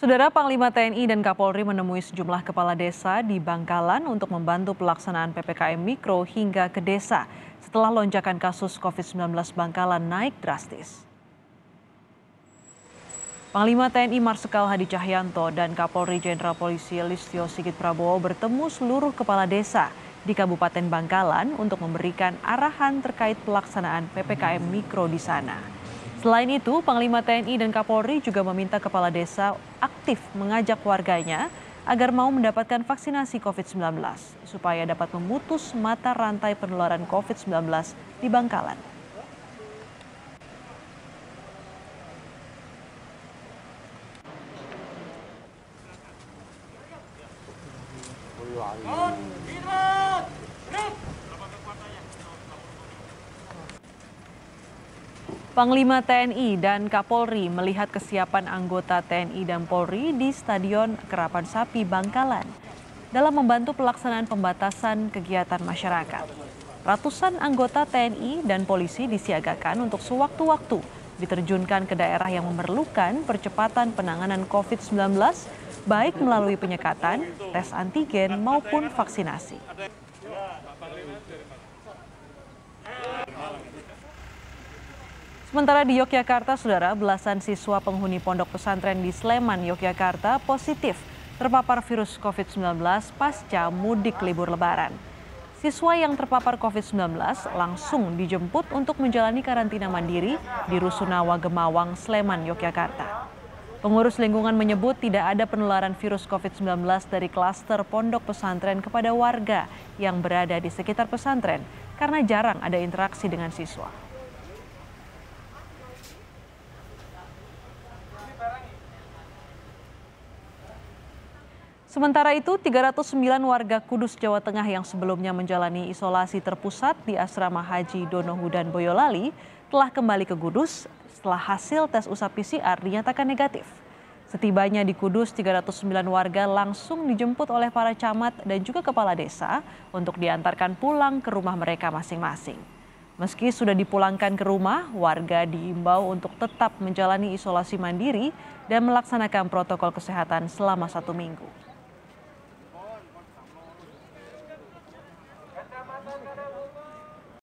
Saudara, Panglima TNI dan Kapolri menemui sejumlah kepala desa di Bangkalan untuk membantu pelaksanaan PPKM Mikro hingga ke desa setelah lonjakan kasus COVID-19 Bangkalan naik drastis. Panglima TNI Marsekal Hadi Tjahyanto dan Kapolri Jenderal Polisi Listyo Sigit Prabowo bertemu seluruh kepala desa di Kabupaten Bangkalan untuk memberikan arahan terkait pelaksanaan PPKM Mikro di sana. Selain itu, Panglima TNI dan Kapolri juga meminta kepala desa aktif mengajak warganya agar mau mendapatkan vaksinasi COVID-19 supaya dapat memutus mata rantai penularan COVID-19 di Bangkalan. Panglima TNI dan Kapolri melihat kesiapan anggota TNI dan Polri di Stadion Kerapan Sapi Bangkalan dalam membantu pelaksanaan pembatasan kegiatan masyarakat. Ratusan anggota TNI dan polisi disiagakan untuk sewaktu-waktu diterjunkan ke daerah yang memerlukan percepatan penanganan COVID-19 baik melalui penyekatan, tes antigen maupun vaksinasi. Sementara di Yogyakarta, saudara, belasan siswa penghuni pondok pesantren di Sleman, Yogyakarta positif terpapar virus COVID-19 pasca mudik libur lebaran. Siswa yang terpapar COVID-19 langsung dijemput untuk menjalani karantina mandiri di Rusunawa, Gemawang, Sleman, Yogyakarta. Pengurus lingkungan menyebut tidak ada penularan virus COVID-19 dari klaster pondok pesantren kepada warga yang berada di sekitar pesantren karena jarang ada interaksi dengan siswa. Sementara itu, 309 warga Kudus, Jawa Tengah yang sebelumnya menjalani isolasi terpusat di Asrama Haji Donohudan Boyolali telah kembali ke Kudus setelah hasil tes usap PCR dinyatakan negatif. Setibanya di Kudus, 309 warga langsung dijemput oleh para camat dan juga kepala desa untuk diantarkan pulang ke rumah mereka masing-masing. Meski sudah dipulangkan ke rumah, warga diimbau untuk tetap menjalani isolasi mandiri dan melaksanakan protokol kesehatan selama 1 minggu.